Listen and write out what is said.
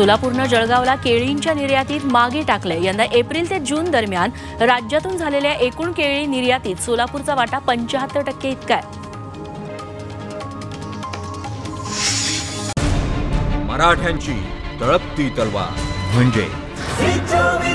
सोलापूरने जळगावला केळींच्या निर्यातीत मागे टाकले। यंदा एप्रिल ते जून दरम्यान राज्यातून झालेल्या एकूण केळी निर्यातीत सोलापूरचा वाटा 75% इतका आहे। मराठ्यांची तळपती तलवार म्हणजे